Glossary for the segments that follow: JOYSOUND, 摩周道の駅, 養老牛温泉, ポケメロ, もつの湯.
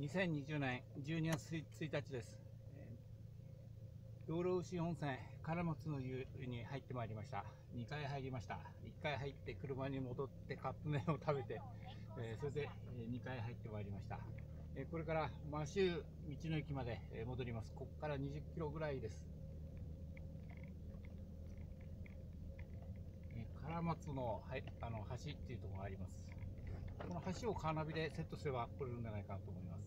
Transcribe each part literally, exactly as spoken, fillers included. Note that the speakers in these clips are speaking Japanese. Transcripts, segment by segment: にせんにじゅうねんじゅうにがつついたちです。養老牛温泉からもつの湯に入ってまいりました。にかい入りました。いっかい入って車に戻ってカップ麺を食べて、えー、それでにかい入ってまいりました。えー、これから摩周道の駅まで戻ります。ここからにじゅっキロぐらいです。からもつのあの橋っていうところがあります。この橋をカーナビでセットすれば来れるんじゃないかなと思います。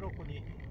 ロコに。